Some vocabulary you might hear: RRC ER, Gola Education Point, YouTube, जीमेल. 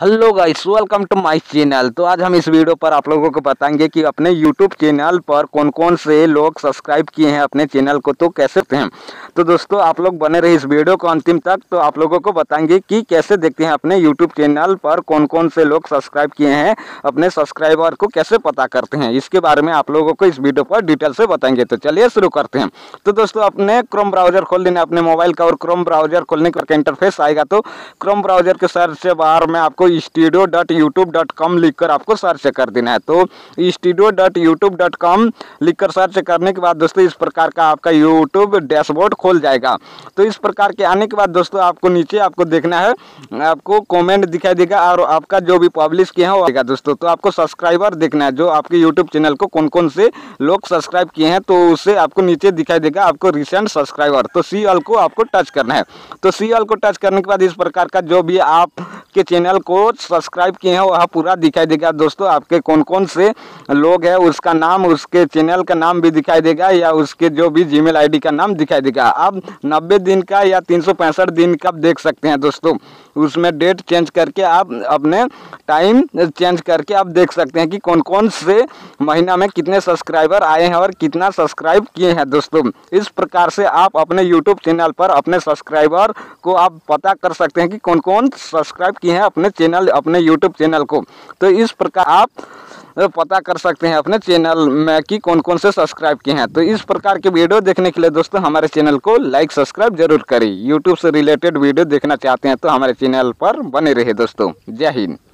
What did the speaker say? Hello guys, welcome to my channel. तो आज हम इस वीडियो पर आप लोगों को बताएंगे कि अपने यूट्यूब चैनल पर कौन कौन से लोग सब्सक्राइब किए हैं अपने चैनल को, तो कैसे देखते हैं। तो दोस्तों आप लोग बने रहे इस वीडियो को अंतिम तक, तो आप लोगों को बताएंगे कि कैसे देखते हैं अपने यूट्यूब चैनल पर कौन कौन से लोग सब्सक्राइब किए हैं, अपने सब्सक्राइबर को कैसे पता करते हैं, इसके बारे में आप लोगों को इस वीडियो पर डिटेल से बताएंगे। तो चलिए शुरू करते हैं। तो दोस्तों अपने क्रोम ब्राउजर खोल देना अपने मोबाइल का, और क्रोम ब्राउजर खोलने का इंटरफेस आएगा। तो क्रोम ब्राउजर के सर्च बार में आपको studio.youtube.com लिखकर आपको सर्च कर देना है। तो studio.youtube.com लिखकर सर्च करने के बाद दोस्तों इस प्रकार का आपका YouTube डैशबोर्ड खोल जाएगा। तो इस प्रकार के आने के बाद दोस्तों आपको नीचे आपको देखना है, आपको कमेंट दिखाई देगा और आपका जो भी पब्लिश किया है वो आएगा दोस्तों। तो आपको सब्सक्राइबर देखना है, जो आपके यूट्यूब चैनल को कौन कौन से लोग सब्सक्राइब किए हैं, तो उसे आपको नीचे दिखाई देगा आपको रिसेंट सब्सक्राइबर। तो CL को आपको टच करना है। तो CL को टच करने के बाद इस प्रकार का जो भी आपके चैनल को सब्सक्राइब किए हैं वह पूरा दिखाई देगा दोस्तों। आपके कौन कौन से लोग हैं उसका नाम, उसके चैनल का नाम भी दिखाई देगा, या उसके जो भी जीमेल आईडी का नाम दिखाई देगा। आप 90 दिन का या 365 दिन का देख सकते हैं दोस्तों। उसमें डेट चेंज करके आप अपने टाइम चेंज करके आप देख सकते हैं कि कौन कौन से महीना में कितने सब्सक्राइबर आए हैं और कितना सब्सक्राइब किए हैं दोस्तों। इस प्रकार से आप अपने यूट्यूब चैनल पर अपने सब्सक्राइबर को आप पता कर सकते हैं कि कौन कौन सब्सक्राइब किए हैं अपने चैनल, अपने यूट्यूब चैनल को। तो इस प्रकार आप पता कर सकते हैं अपने चैनल में कि कौन कौन से सब्सक्राइब किए हैं। तो इस प्रकार के वीडियो देखने के लिए दोस्तों हमारे चैनल को लाइक सब्सक्राइब जरूर करें। यूट्यूब से रिलेटेड वीडियो देखना चाहते हैं तो हमारे चैनल पर बने रहे दोस्तों। जय हिंद।